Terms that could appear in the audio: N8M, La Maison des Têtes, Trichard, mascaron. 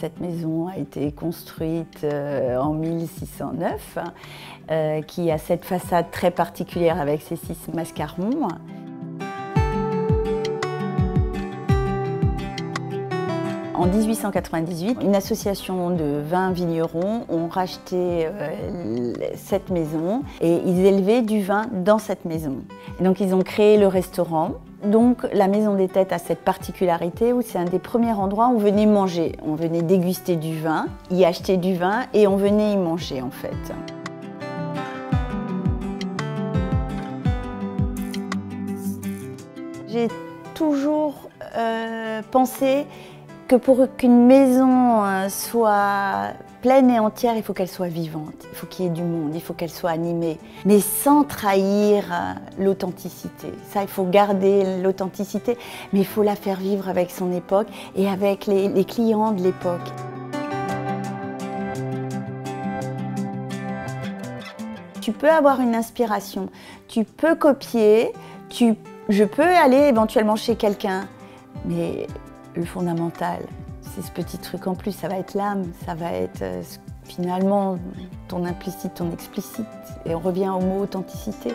Cette maison a été construite en 1609, qui a cette façade très particulière avec ses 6 mascarons. En 1898, une association de 20 vignerons ont racheté cette maison et ils élevaient du vin dans cette maison. Et donc ils ont créé le restaurant. Donc la Maison des Têtes a cette particularité où c'est un des premiers endroits où on venait manger. On venait déguster du vin, y acheter du vin et on venait y manger en fait. J'ai toujours pensé que pour qu'une maison soit pleine et entière, il faut qu'elle soit vivante, il faut qu'il y ait du monde, il faut qu'elle soit animée, mais sans trahir l'authenticité. Ça, il faut garder l'authenticité, mais il faut la faire vivre avec son époque et avec les clients de l'époque. Tu peux avoir une inspiration, tu peux copier, je peux aller éventuellement chez quelqu'un, mais le fondamental, c'est ce petit truc en plus, ça va être l'âme, ça va être finalement ton implicite, ton explicite, et on revient au mot authenticité.